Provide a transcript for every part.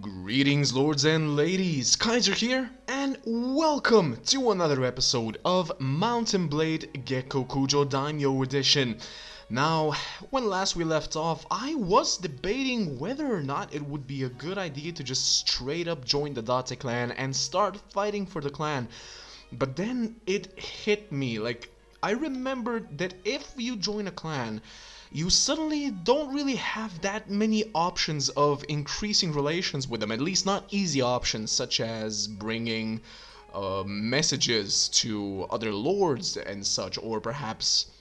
Greetings, lords and ladies, Kaiser here, and welcome to another episode of Mountain Blade Gekokujo Daimyo Edition. Now, when last we left off, I was debating whether or not it would be a good idea to just straight up join the Date Clan and start fighting for the clan, but then it hit me, like, I remembered that if you join a clan, you suddenly don't really have that many options of increasing relations with them, at least not easy options such as bringing messages to other lords and such, or perhaps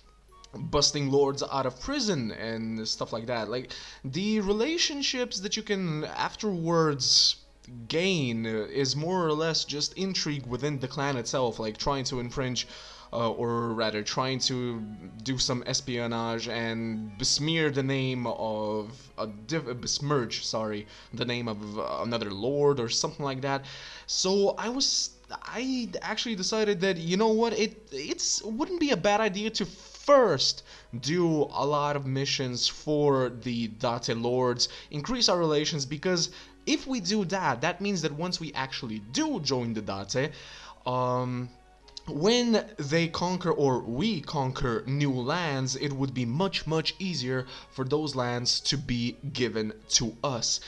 busting lords out of prison and stuff like that. Like, the relationships that you can afterwards gain is more or less just intrigue within the clan itself, like trying to infringe trying to do some espionage and besmear the name of besmirch the name of another lord or something like that. So I actually decided that, you know what, it wouldn't be a bad idea to first do a lot of missions for the Date lords, increase our relations, because if we do that, that means that once we actually do join the Date, when they conquer, or we conquer, new lands, it would be much easier for those lands to be given to us.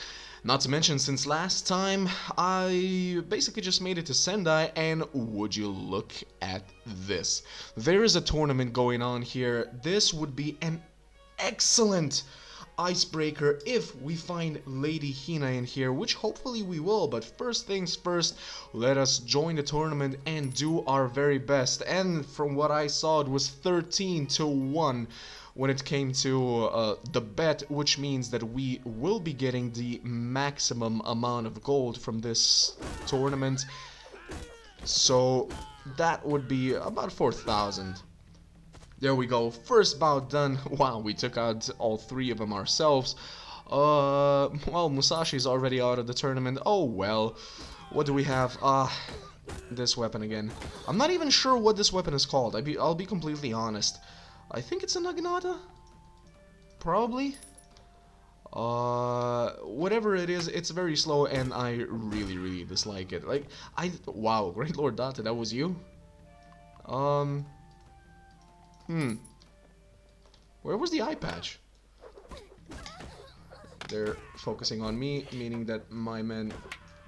Not to mention, since last time, I basically just made it to Sendai, and would you look at this. There is a tournament going on here. This would be an excellent icebreaker if we find Lady Hina in here, which hopefully we will, but first things first, let us join the tournament and do our very best. And from what I saw, it was 13-1 when it came to the bet, which means that we will be getting the maximum amount of gold from this tournament, so that would be about 4,000. There we go, first bout done. Wow, we took out all three of them ourselves. Well, Musashi's already out of the tournament. Oh well, what do we have? This weapon again. I'm not even sure what this weapon is called, I'll be completely honest. I think it's a naginata? Probably? Whatever it is, it's very slow and I really dislike it. Like, wow, Great Lord Data, that was you? Where was the eye patch? They're focusing on me, meaning that my men,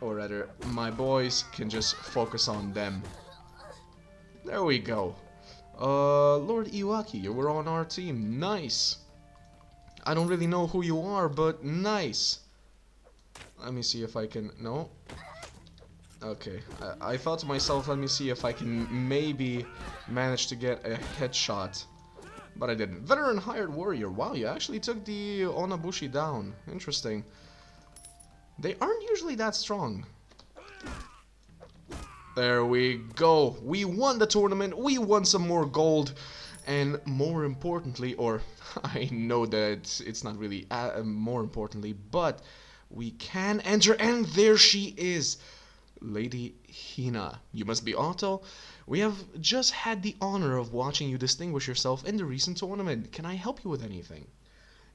or rather, my boys, can just focus on them. There we go. Lord Iwaki, you were on our team. Nice. I don't really know who you are, but nice. Let me see if I can... No. Okay, I thought to myself, let me see if I can maybe manage to get a headshot, but I didn't. Veteran Hired Warrior, wow, you actually took the Onabushi down. Interesting. They aren't usually that strong. There we go. We won the tournament, we won some more gold, and more importantly, or I know that it's not really more importantly, but we can enter, and there she is. Lady Hina, you must be Otto. We have just had the honor of watching you distinguish yourself in the recent tournament. Can I help you with anything?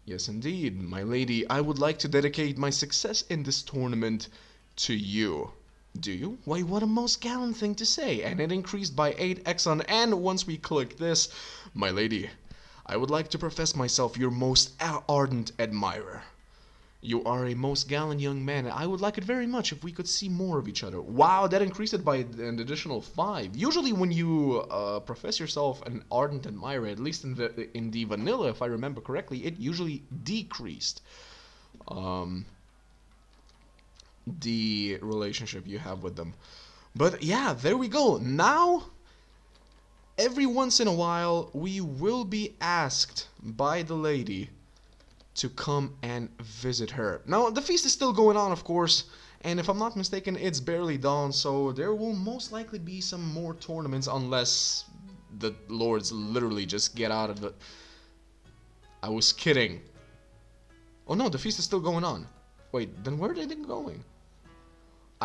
Yes, indeed, my lady. I would like to dedicate my success in this tournament to you. Do you? Why, what a most gallant thing to say. And it increased by 8 Exxon. And once we click this, my lady, I would like to profess myself your most ardent admirer. You are a most gallant young man, and I would like it very much if we could see more of each other. Wow, that increased it by an additional 5. Usually when you profess yourself an ardent admirer, at least in the vanilla, if I remember correctly, it usually decreased the relationship you have with them. But yeah, there we go. Now, every once in a while, we will be asked by the lady to come and visit her. Now, the feast is still going on, of course, and if I'm not mistaken, it's barely dawn, so there will most likely be some more tournaments unless the lords literally just get out of the... I was kidding. Oh no, the feast is still going on. Wait, then where are they going?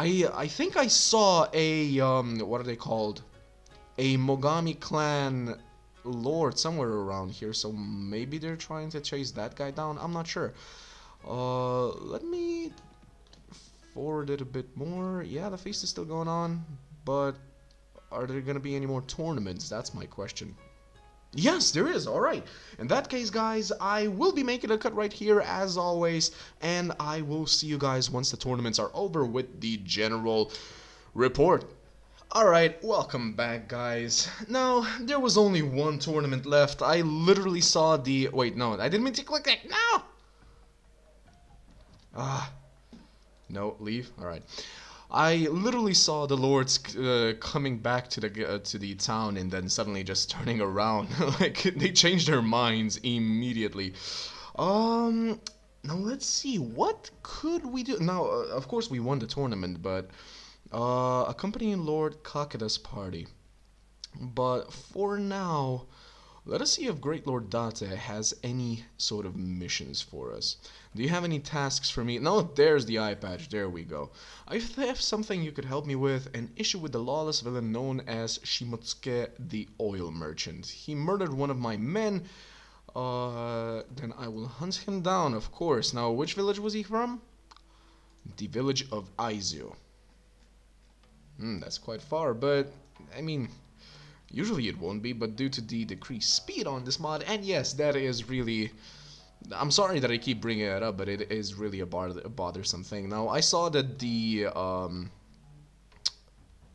I think I saw a, what are they called? A Mogami clan lord somewhere around here, so maybe they're trying to chase that guy down. I'm not sure. Let me forward it a bit more. Yeah, the feast is still going on, but are there going to be any more tournaments? That's my question. Yes, there is. All right. In that case, guys, I will be making a cut right here, as always, and I will see you guys once the tournaments are over with the general report. Alright, welcome back, guys. Now, there was only one tournament left. I literally saw the... Wait, no, I didn't mean to click that. No! No, leave. Alright. I literally saw the lords coming back to the town and then suddenly just turning around. Like, they changed their minds immediately. Now, let's see. What could we do? Now, of course, we won the tournament, but... accompanying Lord Kakeda's party. But for now, let us see if Great Lord Date has any sort of missions for us. Do you have any tasks for me? No, there's the eye patch. There we go. If they have something you could help me with, an issue with the lawless villain known as Shimotsuke the Oil Merchant. He murdered one of my men. Then I will hunt him down, of course. Now, which village was he from? The village of Aizu. That's quite far, but, I mean, usually it won't be, but due to the decreased speed on this mod, and yes, that is really, I'm sorry that I keep bringing it up, but it is really a bothersome thing. Now, I saw that the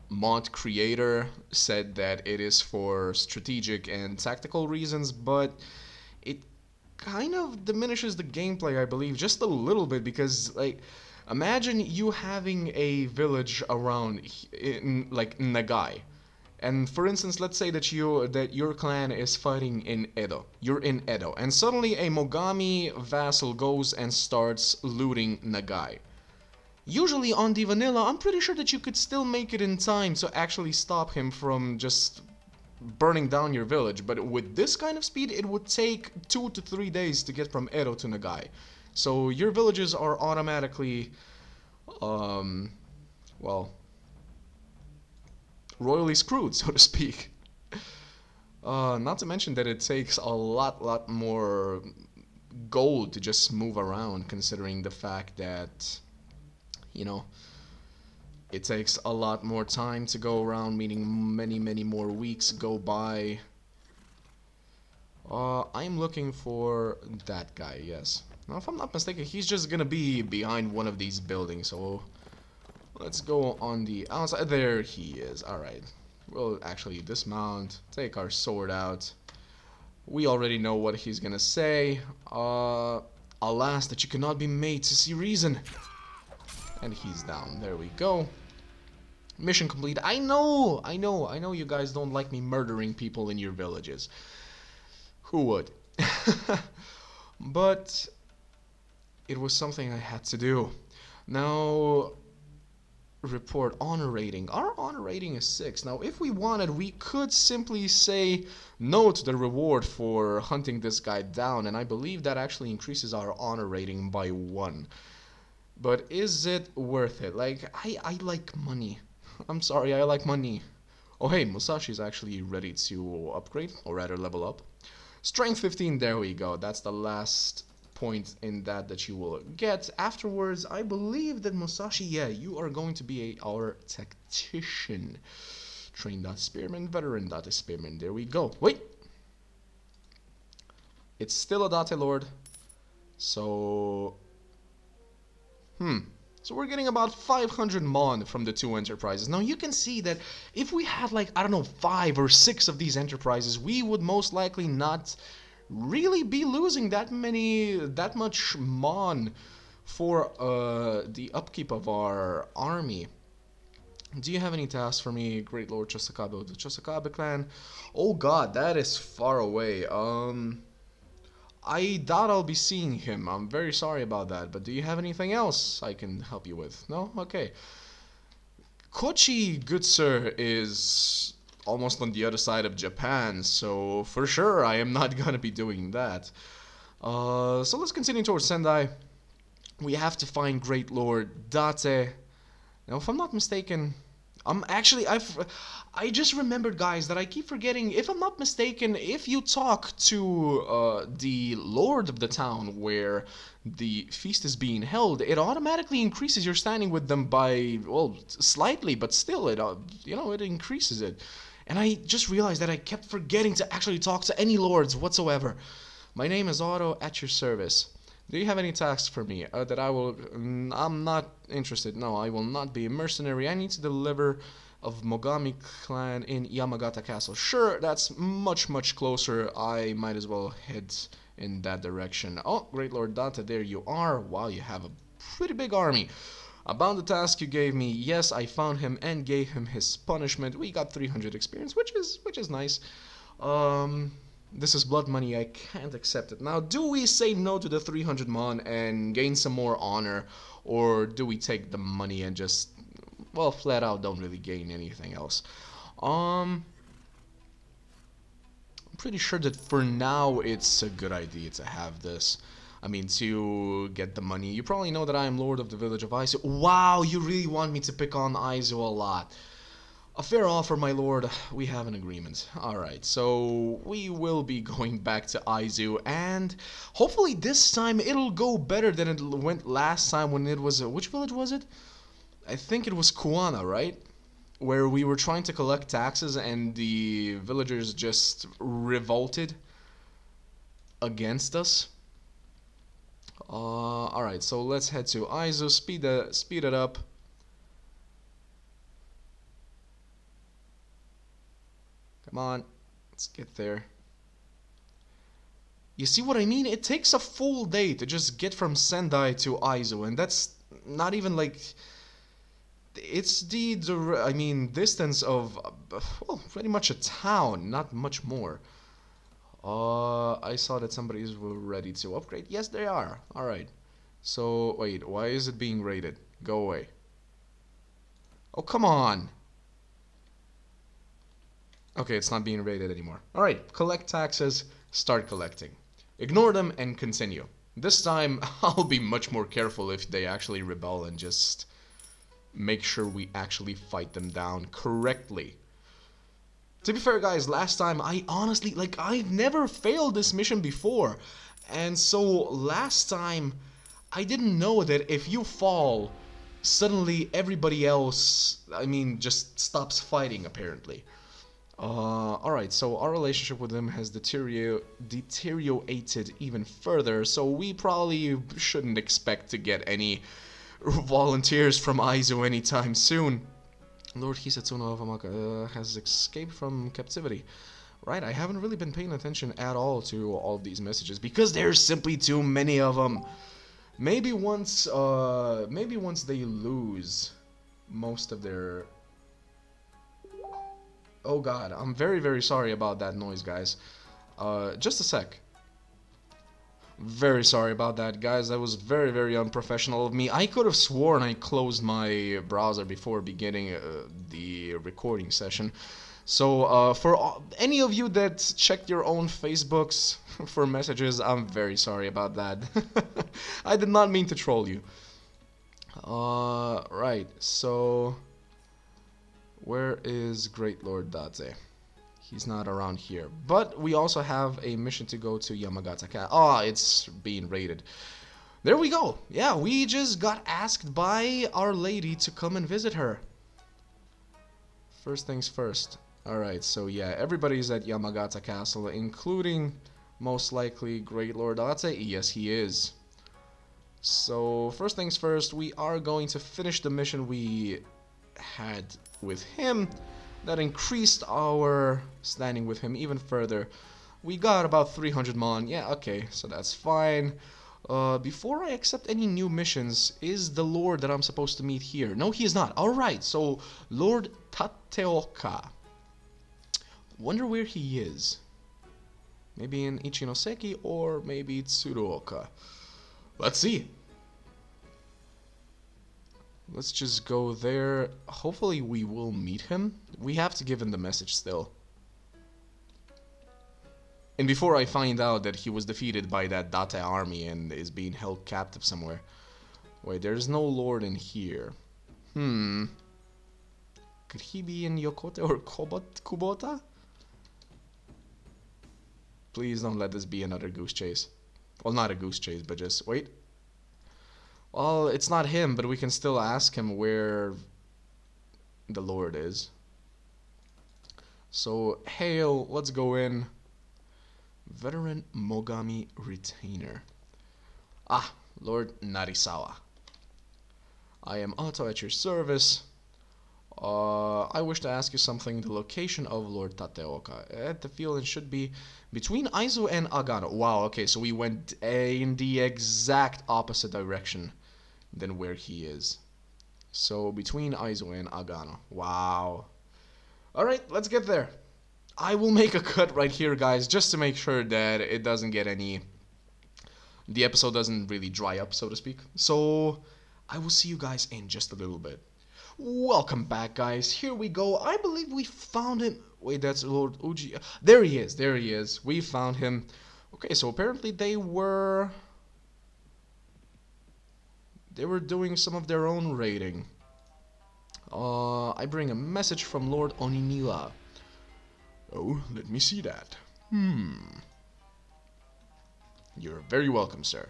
mod creator said that it is for strategic and tactical reasons, but it kind of diminishes the gameplay, I believe, just a little bit, because, like... Imagine you having a village around, in, like, Nagai. And for instance, let's say that your clan is fighting in Edo. You're in Edo. And suddenly a Mogami vassal goes and starts looting Nagai. Usually on the vanilla, I'm pretty sure that you could still make it in time to actually stop him from just burning down your village. But with this kind of speed, it would take 2 to 3 days to get from Edo to Nagai. So your villages are automatically, well, royally screwed, so to speak. Not to mention that it takes a lot more gold to just move around, considering the fact that, you know, it takes a lot more time to go around, meaning many more weeks go by. I'm looking for that guy, yes. Now, if I'm not mistaken, he's just gonna be behind one of these buildings, so let's go on the outside. There he is. Alright. We'll actually dismount, take our sword out. We already know what he's gonna say. Alas, that you cannot be made to see reason. And he's down. There we go. Mission complete. I know you guys don't like me murdering people in your villages. Who would? But... it was something I had to do. Now, report honor rating. Our honor rating is 6. Now, if we wanted, we could simply say no to the reward for hunting this guy down, and I believe that actually increases our honor rating by 1. But is it worth it? Like, I like money. I'm sorry, I like money. Oh, hey, Musashi's actually ready to upgrade, or rather level up. Strength 15, there we go. That's the last... point in that you will get afterwards. I believe that Musashi, yeah, you are going to be our tactician. Train.spearman, veteran.spearman. There we go. Wait, it's still a Date Lord. So, so we're getting about 500 mon from the 2 enterprises. Now you can see that if we had like, I don't know, 5 or 6 of these enterprises, we would most likely not really be losing that much mon for the upkeep of our army. Do you have any tasks for me, Great Lord Chosokabe of the Chosokabe clan? Oh god, that is far away. I doubt I'll be seeing him. I'm very sorry about that, but do you have anything else I can help you with? No? Okay. Kochi, good sir, is... almost on the other side of Japan, so for sure I am not gonna be doing that. So let's continue towards Sendai. We have to find Great Lord Date. Now, if I'm not mistaken, I just remembered, guys, that I keep forgetting, if I'm not mistaken, if you talk to the lord of the town where the feast is being held, it automatically increases your standing with them by, well, slightly, but still, it you know, it increases it. And I just realized that I kept forgetting to actually talk to any lords whatsoever. My name is Otto, at your service. Do you have any tasks for me? That I will... I'm not interested. No, I will not be a mercenary. I need to deliver of Mogami clan in Yamagata Castle. Sure, that's much, much closer. I might as well head in that direction. Oh, Great Lord Danta, there you are. Wow, you have a pretty big army. About the task you gave me, yes, I found him and gave him his punishment. We got 300 experience, which is nice. This is blood money, I can't accept it. Now, do we say no to the 300 mon and gain some more honor, or do we take the money and just, well, flat out don't really gain anything else? I'm pretty sure that for now it's a good idea to have this. I mean, to get the money. You probably know that I am lord of the village of Aizu. Wow, you really want me to pick on Aizu a lot. A fair offer, my lord. We have an agreement. Alright, so we will be going back to Aizu, and hopefully this time it'll go better than it went last time when it was... which village was it? I think it was Kuwana, right? Where we were trying to collect taxes and the villagers just revolted against us. Alright, so let's head to Aizu, speed it up. Come on, let's get there. You see what I mean? It takes a full day to just get from Sendai to Aizu, and that's not even like... It's the, distance of, well, pretty much a town, not much more. I saw that somebody's ready to upgrade. Yes, they are. Alright. So, wait, why is it being raided? Go away. Oh, come on! Okay, it's not being raided anymore. Alright, collect taxes, start collecting. Ignore them and continue. This time, I'll be much more careful if they actually rebel and just make sure we actually fight them down correctly. To be fair, guys, last time I honestly, like, I've never failed this mission before. And so, last time, I didn't know that if you fall, suddenly everybody else, I mean, just stops fighting, apparently. Alright, so our relationship with him has deteriorated even further, so we probably shouldn't expect to get any volunteers from Aizu anytime soon. Lord Hisatsuno of Amaka has escaped from captivity. Right, I haven't really been paying attention at all to all these messages, because there's simply too many of them. Maybe once they lose most of their... Oh god, I'm very, very sorry about that noise, guys. Just a sec. Very sorry about that, guys. That was very, very unprofessional of me. I could have sworn I closed my browser before beginning the recording session. So, for any of you that checked your own Facebooks for messages, I'm very sorry about that. I did not mean to troll you. Right, so... Where is Great Lord Date? He's not around here. But we also have a mission to go to Yamagata Castle. Ah, it's being raided. There we go. Yeah, we just got asked by Our Lady to come and visit her. First things first. Alright, so yeah, everybody's at Yamagata Castle, including most likely Great Lord Date. Yes, he is. So, first things first, we are going to finish the mission we had with him. That increased our standing with him even further. We got about 300 mon. Yeah, okay, so that's fine. Before I accept any new missions, is the lord that I'm supposed to meet here? No, he is not. Alright, so Lord Tateoka. Wonder where he is. Maybe in Ichinoseki or maybe Tsuruoka. Let's see. Let's just go there. Hopefully we will meet him. We have to give him the message still. And before I find out that he was defeated by that Date army and is being held captive somewhere. Wait, there's no lord in here. Could he be in Yokote or Kubota? Please don't let this be another goose chase. Well, not a goose chase, but just... wait. Well, it's not him, but we can still ask him where the Lord is. So, hail, let's go in. Veteran Mogami Retainer. Ah, Lord Narisawa. I am Otto at your service. I wish to ask you something. The location of Lord Tateoka at the field and should be between Aizu and Agano. Wow, okay, so we went in the exact opposite direction than where he is. So between Aizu and Agano. Wow. Alright, let's get there. I will make a cut right here, guys, just to make sure that it doesn't get any... the episode doesn't really dry up, so to speak. So, I will see you guys in just a little bit. Welcome back, guys. Here we go. I believe we found him. Wait, that's Lord Uji. There he is. There he is. We found him. Okay, so apparently they were... they were doing some of their own raiding. I bring a message from Lord Oniniwa. Oh, let me see that. You're very welcome, sir.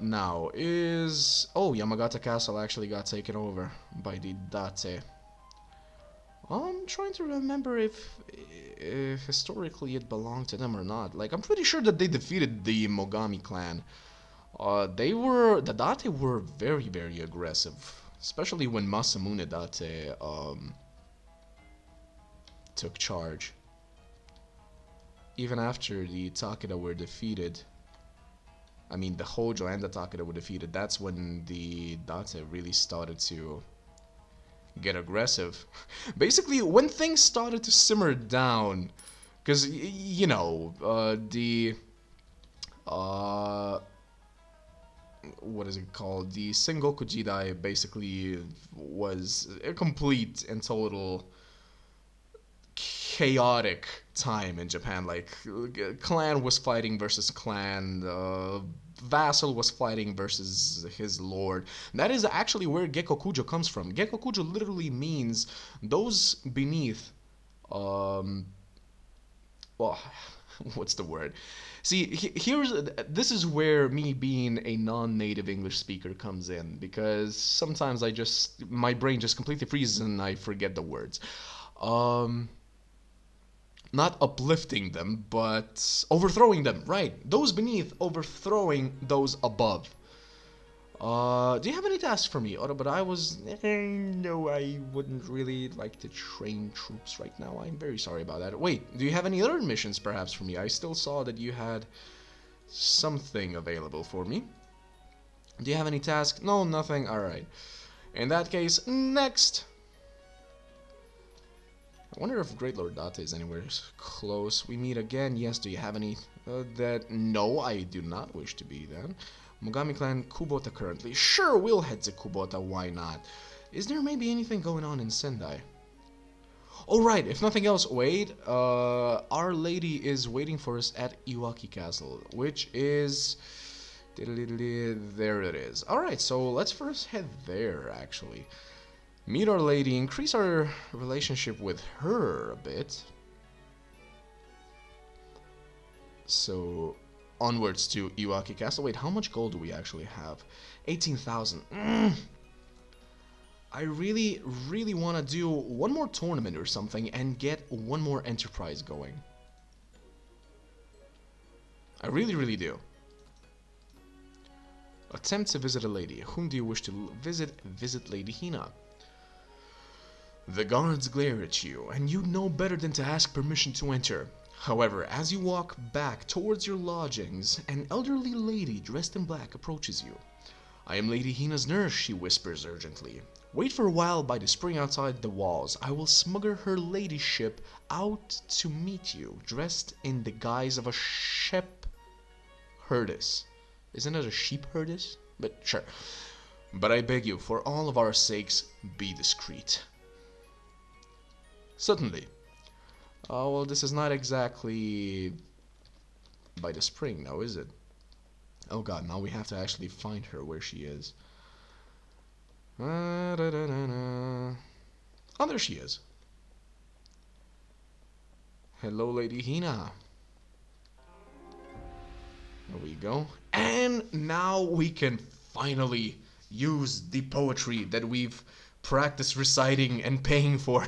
Now is... oh, Yamagata Castle actually got taken over by the Date. I'm trying to remember if historically it belonged to them or not. Like, I'm pretty sure that they defeated the Mogami clan. They were... the Date were very, very aggressive. Especially when Masamune Date, took charge. Even after the Takeda were defeated... I mean, the Hojo and the Takeda were defeated. That's when the Date really started to get aggressive. Basically, when things started to simmer down, because, you know, what is it called? The Sengoku Jidai basically was a complete and total chaotic time in Japan. Like, clan was fighting versus clan, vassal was fighting versus his lord. That is actually where Gekokujo comes from. Gekokujo literally means those beneath, well, what's the word? See, this is where me being a non-native English speaker comes in, because sometimes I just, my brain just completely freezes and I forget the words. Not uplifting them, but overthrowing them, right? Those beneath overthrowing those above. Do you have any tasks for me, Otto? But I was... no, I wouldn't really like to train troops right now. I'm very sorry about that. Wait, do you have any other missions perhaps for me? I still saw that you had something available for me. Do you have any tasks? No, nothing. Alright. In that case, next... I wonder if Great Lord Data is anywhere close. We meet again. Yes, do you have any that... no, I do not wish to be then. Mogami clan, Kubota currently. Sure, we'll head to Kubota, why not? Is there maybe anything going on in Sendai? Oh, right, if nothing else, wait. Our lady is waiting for us at Iwaki Castle, which is... there it is. Alright, so let's first head there, actually. Meet our lady, increase our relationship with her a bit. So, onwards to Iwaki Castle. Wait, how much gold do we actually have? 18,000. I really, really want to do one more tournament or something and get one more enterprise going. I really, really do. Attempt to visit a lady. Whom do you wish to visit? Visit Lady Hina. The guards glare at you, and you know better than to ask permission to enter. However, as you walk back towards your lodgings, an elderly lady dressed in black approaches you. I am Lady Hina's nurse, she whispers urgently. Wait for a while by the spring outside the walls. I will smuggle her ladyship out to meet you, dressed in the guise of a sheep herdess. Isn't it a sheep herdess? But sure. But I beg you, for all of our sakes, be discreet. Certainly. Well, this is not exactly by the spring now, is it? Oh god, now we have to actually find her where she is. Oh, there she is. Hello, Lady Hina. There we go. And now we can finally use the poetry that we've practiced reciting and paying for.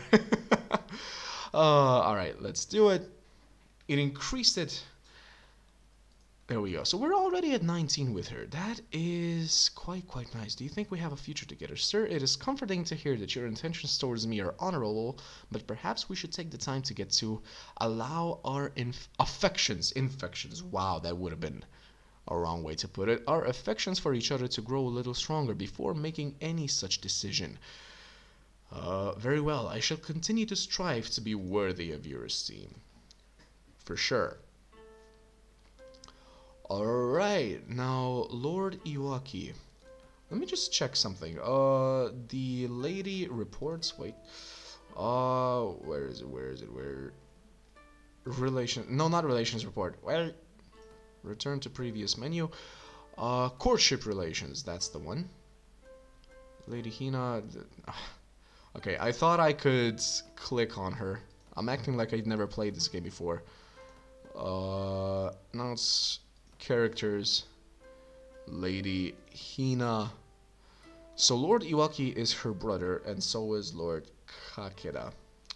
Alright, let's do it. It increased it. There we go. So we're already at 19 with her. That is quite nice. Do you think we have a future together? Sir, it is comforting to hear that your intentions towards me are honorable, but perhaps we should take the time to get to allow our affections. Wow, that would have been a wrong way to put it. Our affections for each other to grow a little stronger before making any such decision. Very well, I shall continue to strive to be worthy of your esteem. For sure. Alright, now Lord Iwaki. Let me just check something. The lady reports, wait. Where is it? Relation, no, not relations report. Well, return to previous menu. Courtship relations, that's the one. Lady Hina. Okay, I thought I could click on her. I'm acting like I've never played this game before. Now it's characters. Lady Hina. So Lord Iwaki is her brother, and so is Lord Kakeda.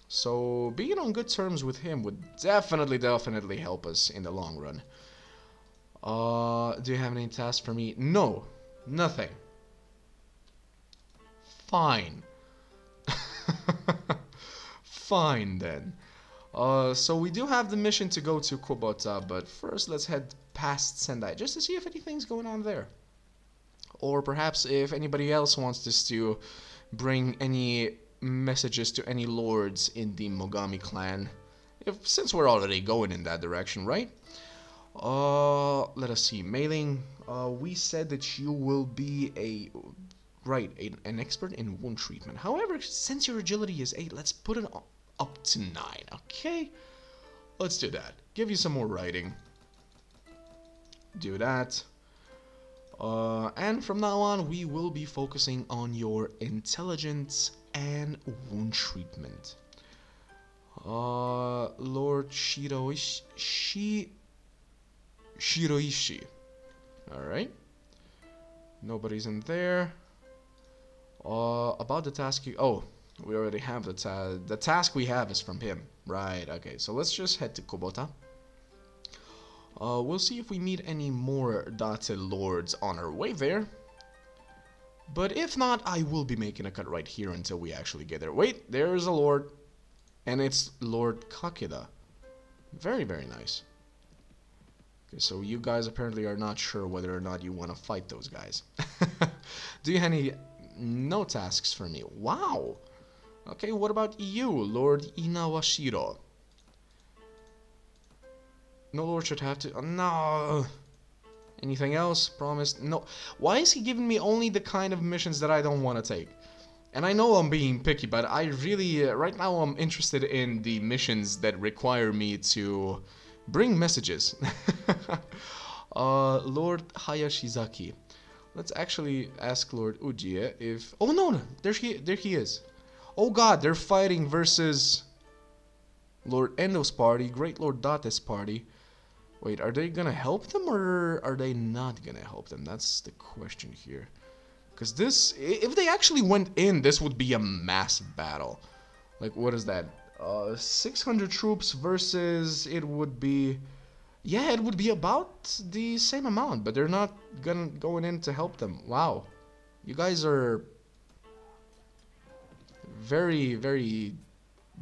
So being on good terms with him would definitely help us in the long run. Do you have any tasks for me? No, nothing. Fine. Fine then. So we do have the mission to go to Kubota, but first let's head past Sendai just to see if anything's going on there. Or perhaps if anybody else wants us to bring any messages to any lords in the Mogami clan. Since we're already going in that direction, right? Let us see. Mailing. We said that you will be an expert in wound treatment. However, since your agility is 8, let's put it on up to 9, okay? Let's do that. Give you some more writing. Do that. And from now on, we will be focusing on your intelligence and wound treatment. Lord Shiroishi. Alright. Nobody's in there. About the task you... Oh. We already have the task we have is from him. Right, okay, so let's just head to Kubota. We'll see if we meet any more Date Lords on our way there. But if not, I will be making a cut right here until we actually get there. Wait, there's a Lord. And it's Lord Kakeda. Very nice. Okay, so you guys apparently are not sure whether or not you want to fight those guys. Do you have any... No tasks for me. Wow! Okay, what about you, Lord Inawashiro? No lord should have to... no! Anything else? Promised? No. Why is he giving me only the kind of missions that I don't want to take? And I know I'm being picky, but I really... right now I'm interested in the missions that require me to bring messages. Lord Hayashizaki. Let's actually ask Lord Uji if... Oh, no, there he is. Oh god, they're fighting versus Lord Endo's party, Great Lord Date's party. Wait, are they gonna help them or are they not gonna help them? That's the question here. Because this, if they actually went in, this would be a mass battle. Like, what is that? 600 troops versus it would be... Yeah, it would be about the same amount, but they're not going in to help them. Wow. You guys are... very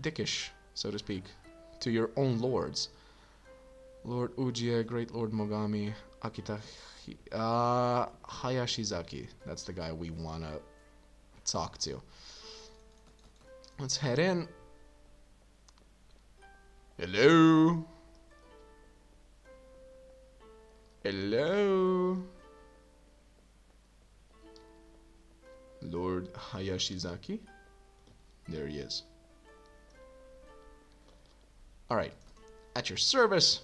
dickish, so to speak, to your own lords. Lord Uji, Great Lord Mogami, Akita... Hayashizaki. That's the guy we want to talk to. Let's head in. Hello? Hello? Lord Hayashizaki? There he is. Alright. At your service.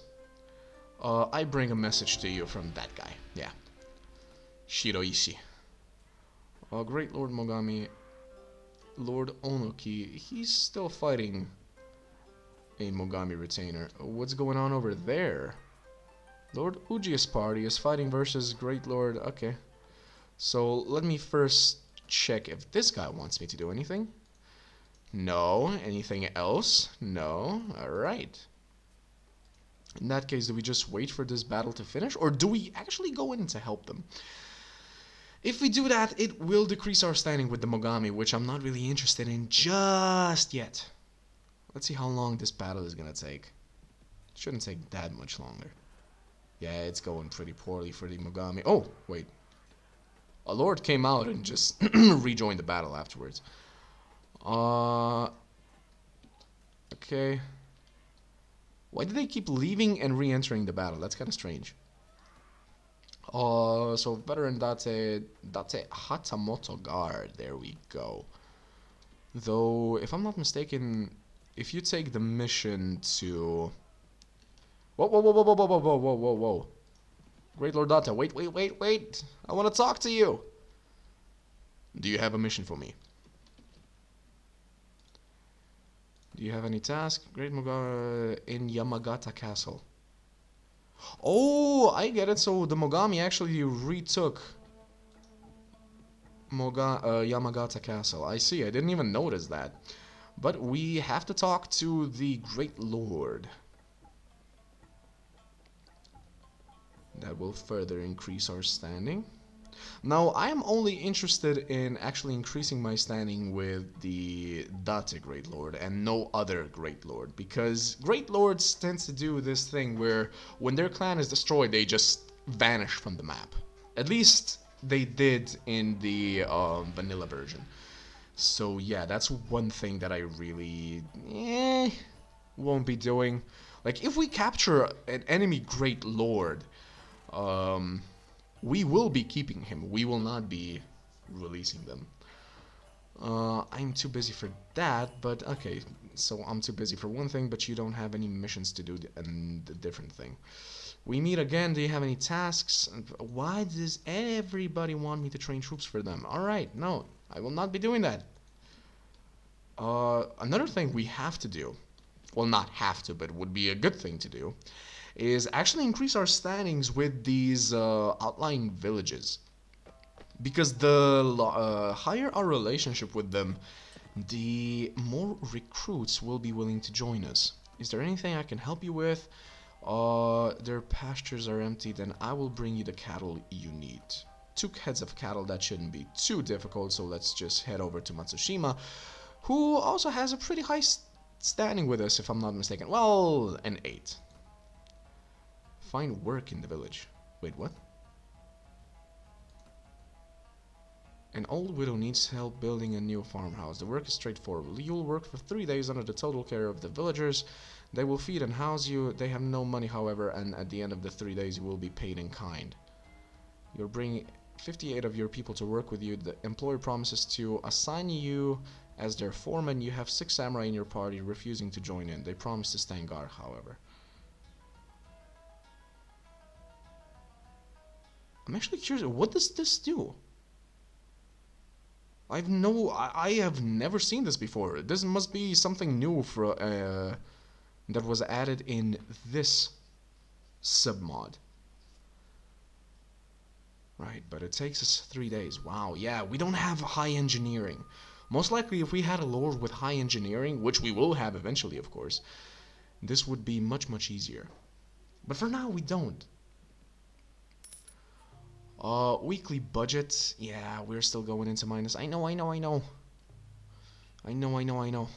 I bring a message to you from that guy. Yeah. Shiroishi. Great Lord Mogami Lord Onoki, he's still fighting a Mogami retainer. What's going on over there? Lord Uji's party is fighting versus Great Lord... Okay. So, let me first check if this guy wants me to do anything. No. Anything else? No. Alright. In that case, do we just wait for this battle to finish? Or do we actually go in to help them? If we do that, it will decrease our standing with the Mogami, which I'm not really interested in just yet. Let's see how long this battle is going to take. It shouldn't take that much longer. Yeah, it's going pretty poorly for the Mogami. Oh, wait. A lord came out and just rejoined the battle afterwards. Okay. Why do they keep leaving and re-entering the battle? That's kind of strange. So veteran Date Hatamoto guard. There we go. Though, if I'm not mistaken, if you take the mission to... Whoa, whoa, whoa, whoa, whoa, whoa, whoa, whoa, whoa, whoa. Great Lord Danta, wait, wait, wait, wait. I want to talk to you. Do you have a mission for me? Do you have any task? Great Mogami in Yamagata Castle. Oh, I get it. So the Mogami actually retook Yamagata Castle. I see. I didn't even notice that. But we have to talk to the Great Lord. That will further increase our standing. Now, I am only interested in actually increasing my standing with the Date Great Lord and no other Great Lord, because Great Lords tend to do this thing where when their clan is destroyed, they just vanish from the map. At least they did in the vanilla version. So yeah, that's one thing that I really won't be doing. Like, if we capture an enemy Great Lord, we will be keeping him. We will not be releasing them. I'm too busy for that, but okay. So I'm too busy for one thing, but you don't have any missions to do and the different thing. We meet again. Do you have any tasks? Why does everybody want me to train troops for them? Alright, no. I will not be doing that. Another thing we have to do, well, not have to, but would be a good thing to do, is actually increase our standings with these outlying villages. Because the higher our relationship with them, the more recruits will be willing to join us. Is there anything I can help you with? Their pastures are empty, then I will bring you the cattle you need. 2 heads of cattle, that shouldn't be too difficult, so let's just head over to Matsushima, who also has a pretty high standing with us, if I'm not mistaken. Well, an 8. Find work in the village. Wait, what? An old widow needs help building a new farmhouse. The work is straightforward. You'll work for 3 days under the total care of the villagers. They will feed and house you. They have no money, however, and at the end of the 3 days you will be paid in kind. You'll bring 58 of your people to work with you. The employer promises to assign you as their foreman. You have 6 samurai in your party refusing to join in. They promise to stand guard, however. I'm actually curious, what does this do? I have never seen this before. This must be something new for that was added in this submod. Right, but it takes us 3 days. Wow, yeah, we don't have high engineering. Most likely, if we had a lord with high engineering, which we will have eventually, of course, this would be much, much easier. But for now, we don't. Weekly budget. Yeah, we're still going into minus. I know, I know, I know. I know, I know, I know.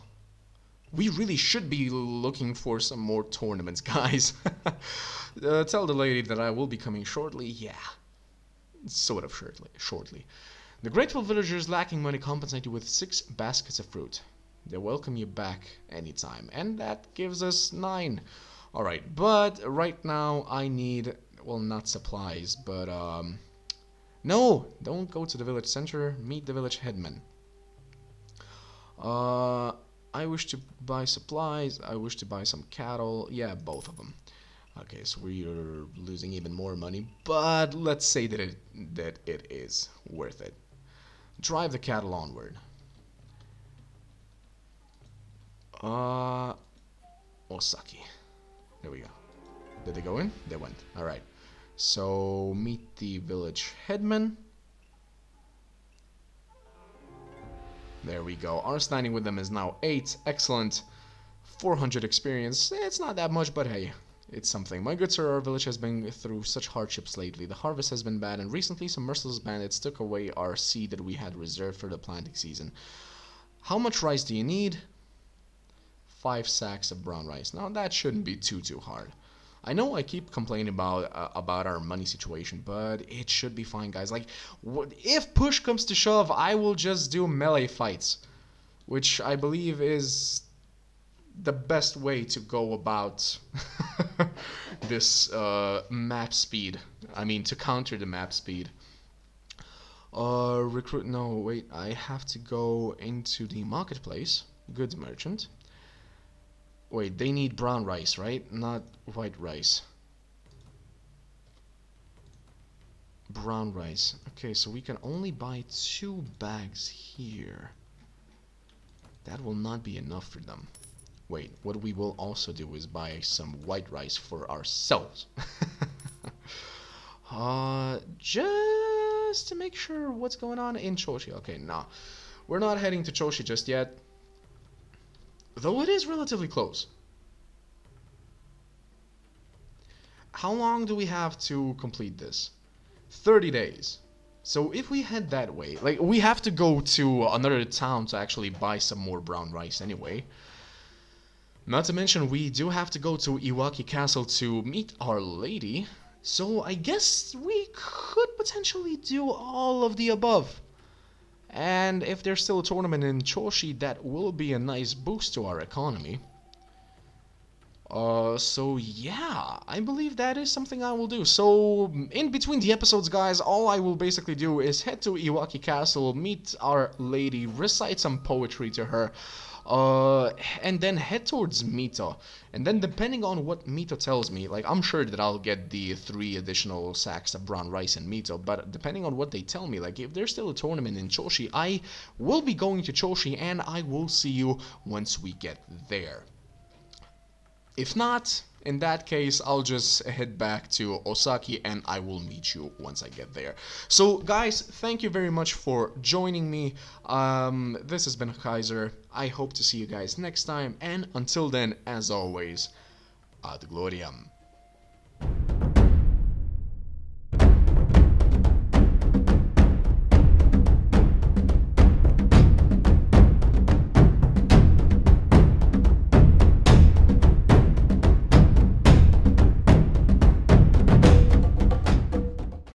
We really should be looking for some more tournaments, guys. Tell the lady that I will be coming shortly. Yeah. Sort of shortly. The grateful villagers lacking money compensate you with 6 baskets of fruit. They welcome you back anytime. And that gives us 9. Alright, but right now I need... Well, not supplies, but... No, don't go to the village center. Meet the village headman. I wish to buy supplies. I wish to buy some cattle. Yeah, both of them. Okay, so we're losing even more money, but let's say that it is worth it. Drive the cattle onward. Osaki. There we go. Did they go in? They went. Alright. So, meet the village headman. There we go. Our standing with them is now 8. Excellent. 400 experience. It's not that much, but hey, it's something. My good sir, our village has been through such hardships lately. The harvest has been bad, and recently some merciless bandits took away our seed that we had reserved for the planting season. How much rice do you need? 5 sacks of brown rice. Now, that shouldn't be too hard. I know I keep complaining about our money situation, but it should be fine, guys. Like, if push comes to shove, I will just do melee fights, which I believe is the best way to go about this map speed. I mean, to counter the map speed. Recruit. No, wait. I have to go into the marketplace. Goods merchant. Wait, they need brown rice, right? Not white rice. Brown rice. Okay, so we can only buy 2 bags here. That will not be enough for them. Wait, what we will also do is buy some white rice for ourselves. Just to make sure what's going on in Choshi. Okay, nah. We're not heading to Choshi just yet. Though it is relatively close. How long do we have to complete this? 30 days. So if we head that way, like, we have to go to another town to actually buy some more brown rice anyway. Not to mention, we do have to go to Iwaki Castle to meet our lady. So I guess we could potentially do all of the above. And if there's still a tournament in Choshi, that will be a nice boost to our economy. So yeah, I believe that is something I will do. So in between the episodes, guys, all I will basically do is head to Iwaki Castle, meet our lady, recite some poetry to her, and then head towards Mito. And then depending on what Mito tells me, like, I'm sure that I'll get the 3 additional sacks of brown rice in Mito, but depending on what they tell me, like, if there's still a tournament in Choshi, I will be going to Choshi, and I will see you once we get there. If not, in that case, I'll just head back to Osaki and I will meet you once I get there. So, guys, thank you very much for joining me. This has been Kaiser. I hope to see you guys next time. And until then, as always, ad gloriam.